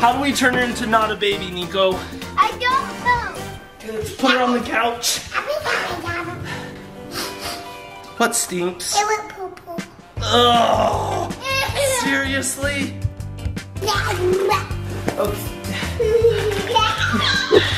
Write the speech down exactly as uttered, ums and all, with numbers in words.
How do we turn her into not a baby, Nico? I don't know. Let's put her on the couch. What stinks? It went poo-poo. Oh, seriously? Okay.